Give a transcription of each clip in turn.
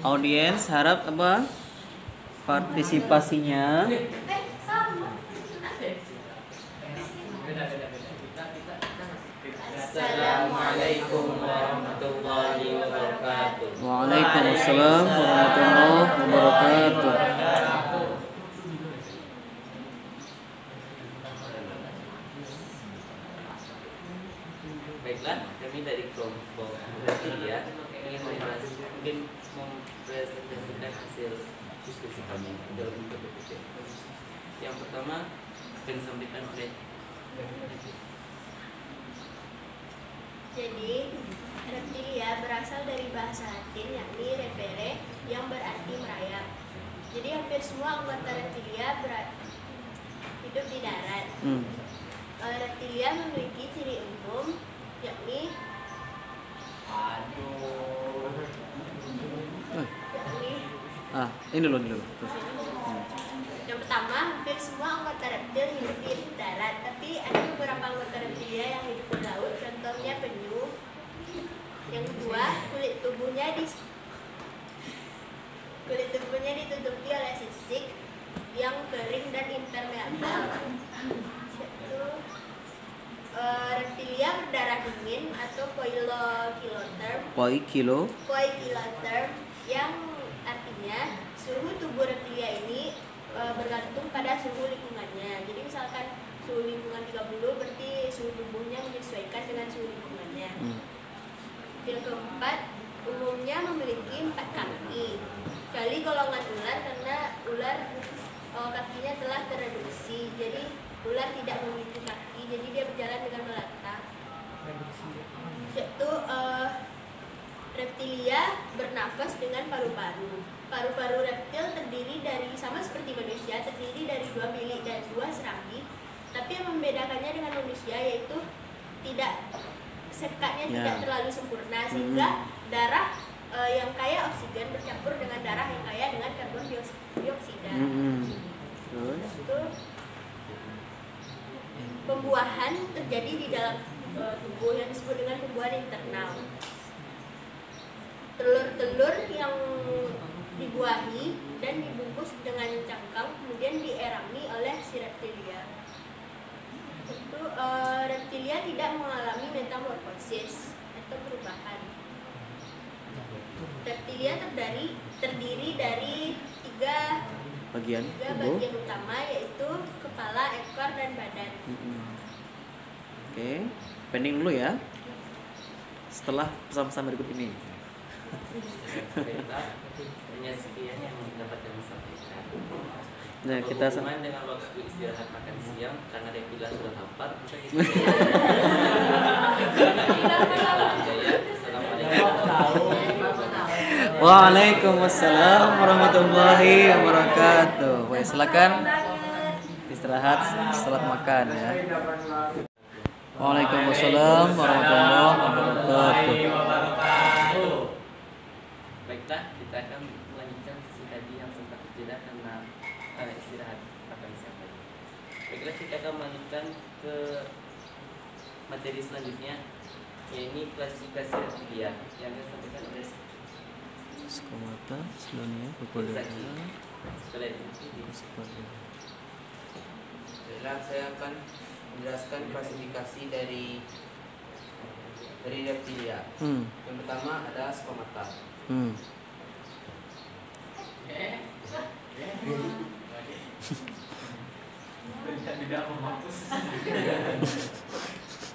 Audiens harap apa partisipasinya Assalamualaikum warahmatullahi wabarakatuh. Waalaikumsalam warahmatullahi wabarakatuh. Baiklah, kami dari kelompok ketiga ingin mempresentasikan hasil diskusi kami dalam beberapa titik. Yang pertama akan disampaikan oleh Jadi, reptilia berasal dari bahasa Latin yakni repere yang berarti merayap. Jadi hampir semua anggota reptilia hidup di darat. Reptilia memiliki ciri umum yakni yang pertama, hampir semua anggota reptil hidup di darat, tapi ada beberapa anggota reptilia yang hidup di laut, contohnya penyu. Yang kedua, kulit tubuhnya ditutupi oleh sisik yang kering dan impermeabel. Reptilia berdarah dingin atau poikilotherm yang artinya suhu tubuh reptilia ini bergantung pada suhu lingkungannya. Jadi misalkan suhu lingkungan 30 berarti suhu tubuhnya menyesuaikan dengan suhu lingkungannya. Yang keempat, umumnya memiliki 4 kaki. Kecuali golongan ular, karena ular kakinya telah tereduksi. Jadi ular tidak memiliki kaki, jadi dia berjalan dengan melatah. Yaitu reptilia bernafas dengan paru-paru. Paru-paru reptil terdiri dari sama seperti manusia, terdiri dari 2 bilik dan 2 serambi. Tapi yang membedakannya dengan manusia yaitu sekatnya tidak terlalu sempurna, sehingga darah yang kaya oksigen bercampur dengan darah yang kaya dengan karbon dioksida. Itu pembuahan terjadi di dalam tubuh yang disebut dengan pembuahan internal. Telur-telur yang dibuahi dan dibungkus dengan cangkang kemudian dierami oleh si reptilia. Reptilia tidak mengalami metamorfosis atau perubahan. Reptilia terdiri dari 3 bagian utama yaitu kepala, ekor, dan badan. Oke, pending dulu ya. Setelah pesan-pesan berikut ini. Hanya sekian yang dapat kami sampaikan. Nah, kita sama dengan waktu istirahat makan siang karena reptilia sudah lapar. Waalaikumsalam warahmatullahi wabarakatuh. Baik, silakan istirahat setelah makan ya. Waalaikumsalam warahmatullahi wabarakatuh. Baiklah, kita akan melanjutkan sesi tadi yang sempat terjeda karena istirahat makan siang. Baiklah, kita akan melanjutkan ke materi selanjutnya, yaitu klasifikasi reptilia yang disampaikan oleh Squamata, Chelonia, poikilotherm, bisepali. Baiklah, saya akan menjelaskan klasifikasi dari reptilia. Yang pertama ada Squamata.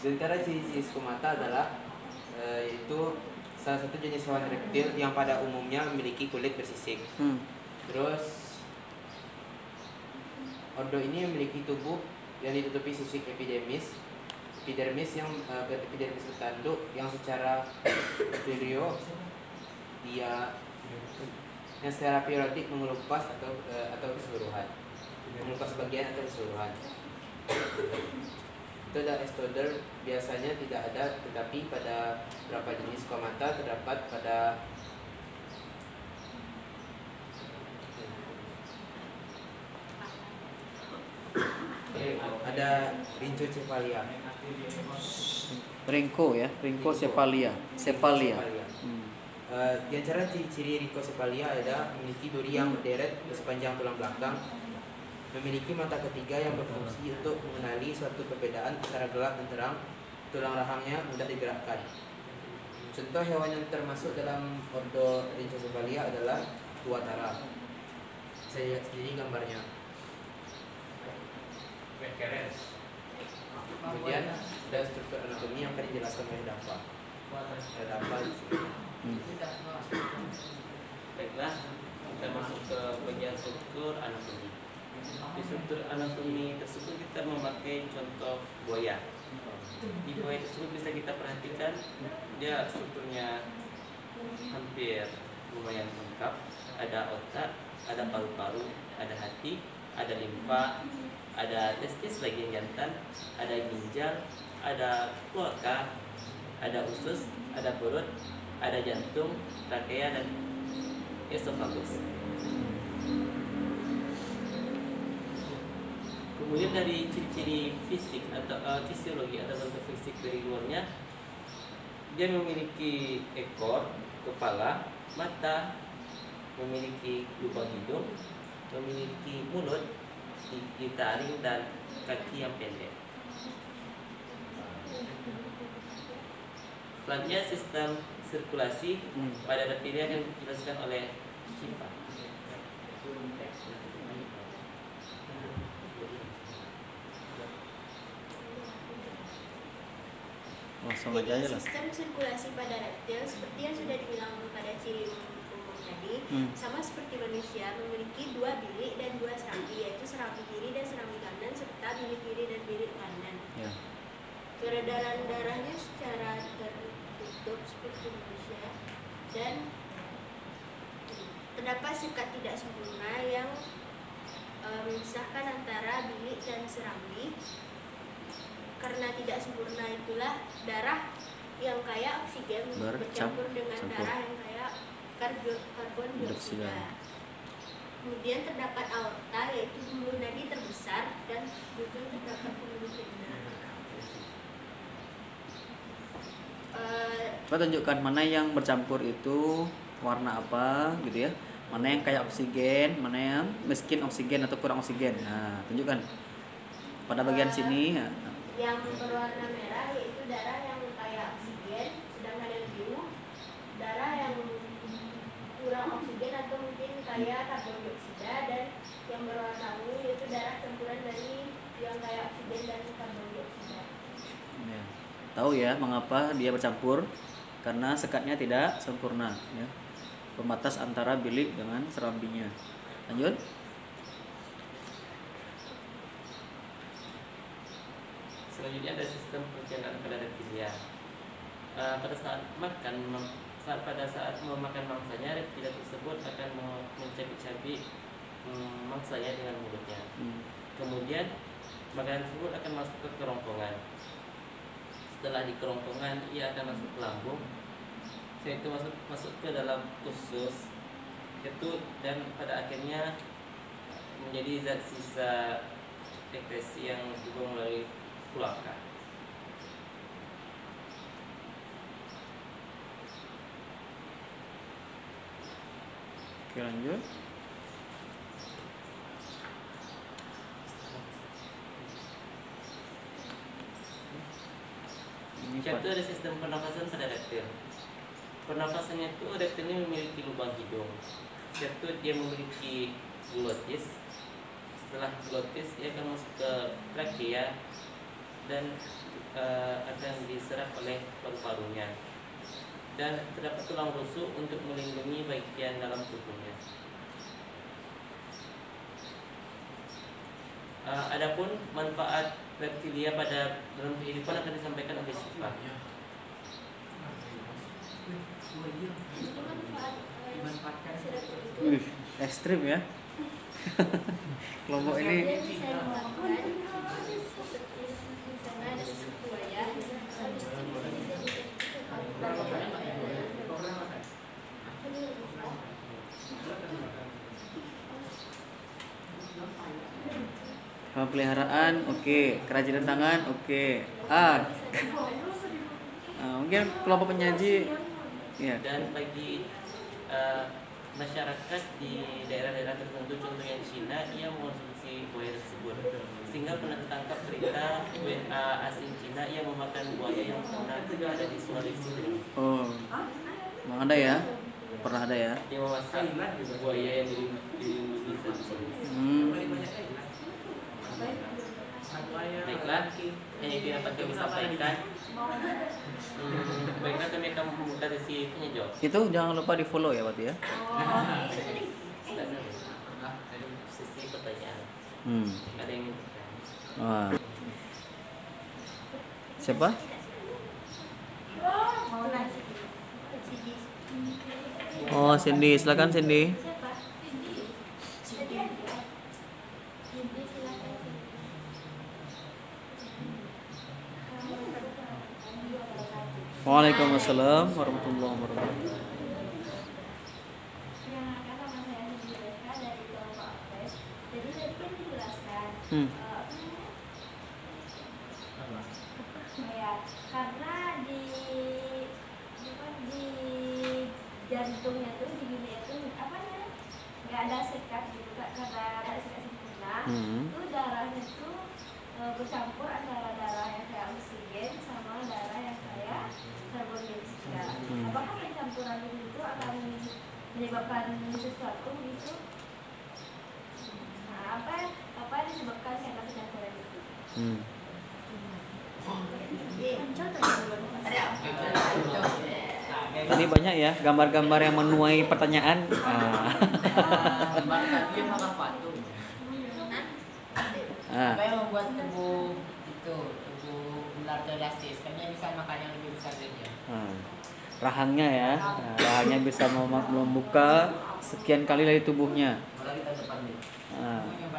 Di antara ciri-ciri Squamata adalah yaitu salah satu jenis hewan reptil yang pada umumnya memiliki kulit bersisik. Terus ordo ini memiliki tubuh yang ditutupi sisik epidermis yang epidermis bertanduk yang secara periodik mengelupas atau keseluruhan. Mengelupas bagian atau keseluruhan. Toda extodel biasanya tidak ada, tetapi pada beberapa jenis Squamata terdapat ada Rhynchocephalia. Rhynchocephalia. Di antara ciri-ciri Rhynchocephalia ada memiliki duri yang berderet sepanjang tulang belakang, memiliki mata ketiga yang berfungsi untuk mengenali suatu perbedaan antara gelap dan terang, tulang rahangnya mudah digerakkan. Contoh hewan yang termasuk dalam ordo Rhynchocephalia adalah tuatara. Saya lihat sendiri gambarnya. Kemudian ada struktur anatomi yang akan dijelaskan oleh Dafa. Ada Dafa di sini. Baiklah, kita masuk ke bagian struktur anatomi. Di struktur anatomi tersebut kita memakai contoh buaya. Di buaya tersebut bisa kita perhatikan dia strukturnya hampir lumayan lengkap. Ada otak, ada paru-paru, ada hati, ada limfa, ada testis bagian jantan, ada ginjal, ada keluarga, ada usus, ada perut, ada jantung, trakea, dan esofagus. Kemudian dari ciri-ciri fisik atau fisiologi atau bentuk fisik dari luarnya, dia memiliki ekor, kepala, mata, memiliki lubang hidung, memiliki mulut, gigi taring, dan kaki yang pendek. Selanjutnya sistem sirkulasi pada reptilia yang dijelaskan oleh Cipa. Sistem sirkulasi pada reptil seperti yang sudah dibilang pada ciri umum tadi, sama seperti manusia memiliki dua bilik dan dua serambi, yaitu serambi kiri dan serambi kanan, serta bilik kiri dan bilik kanan. Peredaran darahnya secara tertutup seperti manusia, dan terdapat sikat tidak sempurna yang memisahkan antara bilik dan serambi. Karena tidak sempurna itulah darah yang kaya oksigen bercampur dengan darah yang kaya karbon dioksida. Kemudian terdapat aorta, yaitu pembuluh nadi terbesar, dan juga terdapat pembuluh vena. Kita tunjukkan mana yang bercampur itu warna apa gitu ya, mana yang kaya oksigen, mana yang miskin oksigen atau kurang oksigen. Nah, tunjukkan pada bagian sini. Yang berwarna merah yaitu darah yang kaya oksigen, sedangkan yang biru darah yang kurang oksigen atau mungkin kaya karbon dioksida, dan yang berwarna ungu yaitu darah campuran dari yang kaya oksigen dan karbon dioksida. Ya. Tahu ya mengapa dia bercampur? Karena sekatnya tidak sempurna, ya. Pembatas antara bilik dengan serambinya. Lanjut. Selanjutnya ada sistem pencernaan pada reptilia. Pada saat memakan mangsanya, reptilia tersebut akan mencabik-cabik mangsanya dengan mulutnya. Kemudian makanan tersebut akan masuk ke kerongkongan. Setelah di kerongkongan, ia akan masuk ke lambung, setelah itu masuk ke dalam usus, dan pada akhirnya menjadi zat sisa dekresi yang dibuang melalui keluarkan. Oke, lanjut. Itu ada sistem pernafasan pada reptil. Pernafasannya itu reptil ini memiliki lubang hidung. Dia memiliki glotis. Setelah glotis, dia akan masuk ke trakea dan akan diserap oleh paru-parunya, dan terdapat tulang rusuk untuk melindungi bagian dalam tubuhnya. Adapun manfaat reptilia pada dalam kehidupan akan disampaikan oleh Syifa. Ekstrim ya. Kelompok ini. Peliharaan, oke. Kerajinan tangan, oke. Mungkin kelompok penyaji yeah. Dan bagi masyarakat di daerah-daerah tertentu, contohnya di Cina, ia mengonsumsi buaya tersebut. Sehingga pernah tertangkap cerita asing Cina yang memakan buaya yang pernah ada di Sulawesi. Oh, memang ada ya? Pernah ada ya? Yang memakan buaya yang di Sulawesi. Baiklah, yang itu dapat kami sampaikan. Baiklah, kami akan membuka sesi penyejuk. Itu jangan lupa di follow ya Pak ya. Sesi pertanyaan. Ada yang siapa? Oh, Cindy, silakan Cindy. Waalaikumsalam warahmatullahi wabarakatuh. Yang akan saya jelaskan dari kelompok Alves. Jadi tadi kan dijelaskan ya, karena di jantungnya tuh di bibirnya tuh apa ya, nggak ada sekat gitu Kak, karena ada sekat sempurna. Itu darahnya tuh bercampur antara darah yang kayak oksigen sama darah yang kayak karbon dioksida. Apakah pencampuran itu akan menyebabkan sesuatu gitu? Nah, apa yang disebabkan karena pencampuran itu? Ini banyak ya gambar-gambar yang menuai pertanyaan. Apa yang membuat tubuh ular elastis? Karena bisa makan yang lebih besar saja. Rahangnya ya, rahangnya bisa membuka sekian kali dari tubuhnya.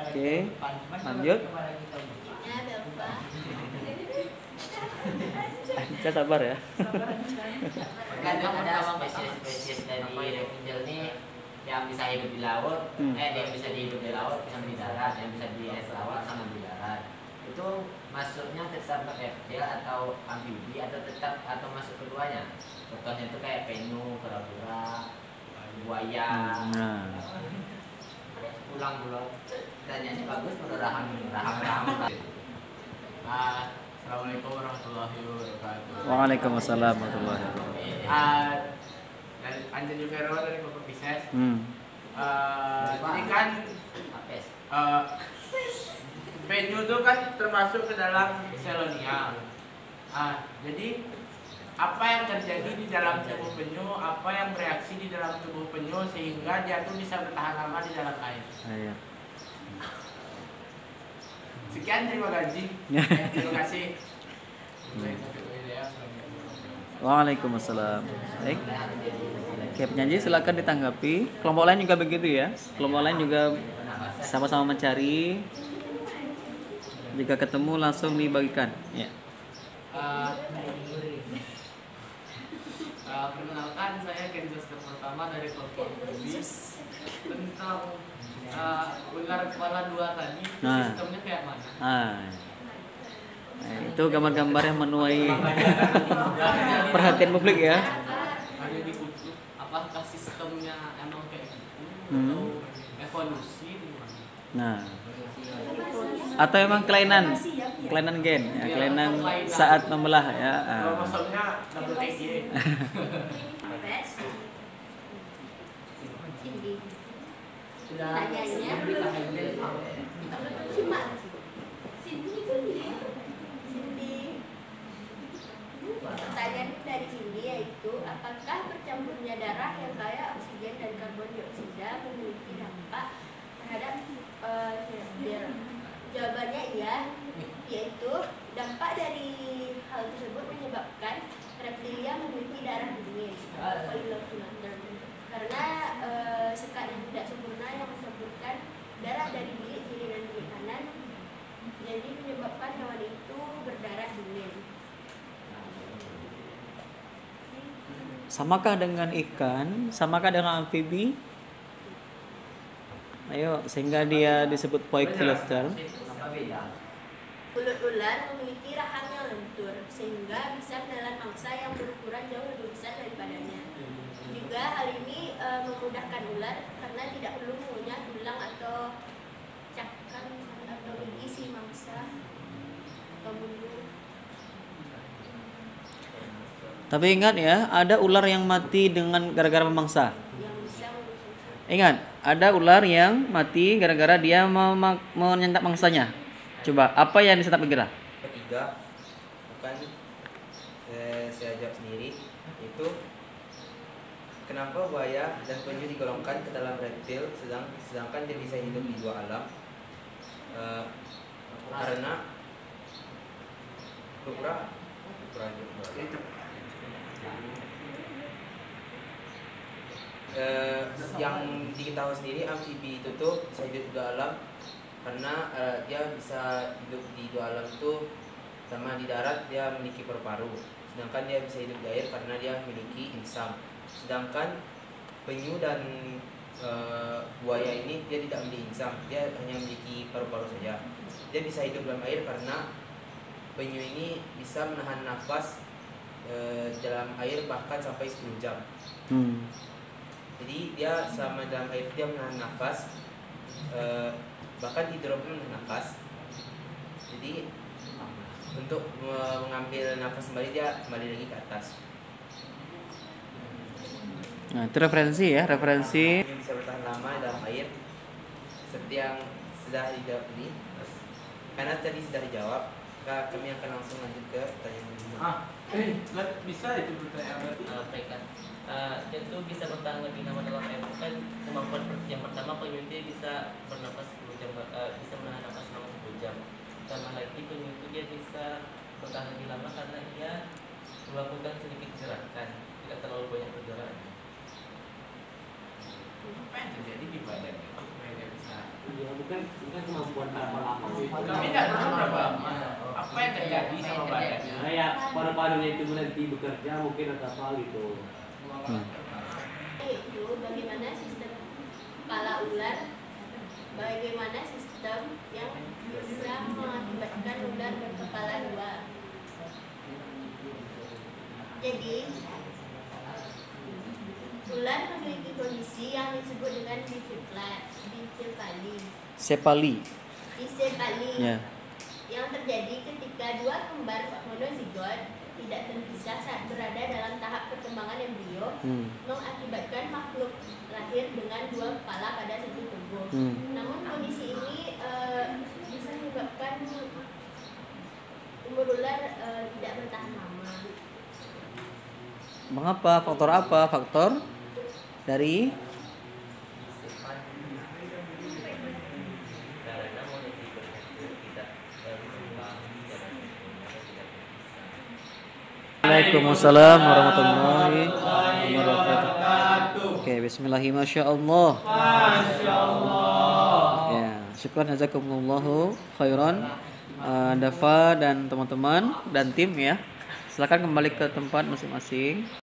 Oke, lanjut. Kita sabar ya. Kadang ada spesies dari pinjol ini yang bisa hidup di laut, yang bisa hidup di laut, yang di darat, yang bisa di es laut sama di darat. Itu masuknya tetap ke reptil atau amfibi atau tetap atau masuk keduanya. Contohnya itu kayak penyu, kura-kura, buaya, tulang bulat. Tanyanya bagus, rahang. Assalamualaikum warahmatullahi wabarakatuh. Waalaikumsalam warahmatullahi wabarakatuh. Anjani Ferro dari Bapak Bisnes. Jadi kan penyu itu kan termasuk ke dalam Chelonia. Jadi apa yang terjadi di dalam tubuh penyu, apa yang bereaksi di dalam tubuh penyu sehingga dia tuh bisa bertahan lama di dalam air. Sekian, terima kasih. Terima kasih. Waalaikumsalam. Baik. Oke, penyaji silakan ditanggapi. Kelompok lain juga begitu ya. Kelompok lain juga sama-sama mencari. Jika ketemu langsung dibagikan. Ya. Perkenalkan saya Kenjoster pertama dari kelompok ini tentang ular kepala dua tadi. Sistemnya kayak mana? Nah, itu gambar-gambar yang menuai perhatian publik ya. Ada di kutub, apakah sistemnya emang kayak gitu atau evolusi gimana? Atau emang kelainan gen, ya, kelainan saat membelah ya. Maksudnya pertanyaan dari Cindy yaitu apakah bercampurnya darah yang kaya oksigen dan karbon dioksida memiliki dampak terhadap jawabannya iya, yaitu dampak dari hal tersebut menyebabkan reptilia memiliki darah dingin poikilotherm karena sekat yang tidak sempurna yang menyebabkan darah dari bilik kiri dan bilik kanan jadi menyebabkan hewan itu berdarah dingin. Samakah dengan ikan? Samakah dengan amfibi? Ayo, sehingga dia disebut poikilotherm. Ular memiliki rahang yang lentur, sehingga bisa menelan mangsa yang berukuran jauh lebih besar daripadanya. juga hal ini memudahkan ular karena tidak perlu menggunakan tulang atau cakram atau gigi mangsa atau bulu. Tapi ingat ya, ada ular yang mati dengan gara-gara memangsa. Ingat, ada ular yang mati gara-gara dia menyantap mangsanya. Coba, apa yang disantap kira? Ketiga, bukan saya jawab sendiri, itu kenapa buaya dan penyu digolongkan ke dalam reptil, sedangkan dia bisa hidup di dua alam? Karena kukra. Yang diketahui sendiri amfibi itu tuh bisa hidup dua alam karena dia bisa hidup di dua alam tuh, sama di darat dia memiliki paru-paru, sedangkan dia bisa hidup di air karena dia memiliki insang. Sedangkan penyu dan buaya ini dia tidak memiliki insang, dia hanya memiliki paru-paru saja. Dia bisa hidup dalam air karena penyu ini bisa menahan nafas dalam air bahkan sampai 10 jam. Jadi dia sama dalam air, dia menahan nafas, bahkan tidur pun menahan nafas. Jadi untuk mengambil nafas kembali dia kembali lagi ke atas. Nah, itu referensi ya, referensi. Dia bisa bertahan lama dalam air, seperti yang sudah dijawab ini. Karena tadi sudah dijawab, kami akan langsung lanjut ke pertanyaan berikutnya. Bisa itu pertanyaan berikutnya. Itu bisa bertahan lebih lama dalam air, bukan kemampuan yang pertama penyu bisa bernapas 10 jam, bisa menahan nafas selama 10 jam. Sama lagi penyu itu dia bisa bertahan lebih lama karena dia melakukan sedikit gerakan, tidak terlalu banyak bergerak. Apa yang terjadi di badan itu? Bukan kemampuan apa-apa. Kami tidak tahu berapa apa yang terjadi sama badannya. Kayak paru-parunya itu berhenti bekerja mungkin atau apa gitu. Bagaimana sistem kepala ular? Bagaimana sistem yang bisa mengakibatkan ular berkepala dua? Jadi ular memiliki kondisi yang disebut dengan bisepali. Yang terjadi ketika dua kembar monozigot tidak terpisah saat berada dalam tahap perkembangan embrio, mengakibatkan makhluk lahir dengan dua kepala pada satu tubuh. Namun kondisi ini bisa menyebabkan umur ular tidak bertahan lama. Mengapa? Faktor apa? Faktor dari Waalaikumsalam warahmatullahi wabarakatuh. Bismillahirrahmanirrahim. Masyaallah. Masyaallah. Ya, syukur jazakumullahu khairan Dafa dan teman-teman dan tim ya. Silakan kembali ke tempat masing-masing.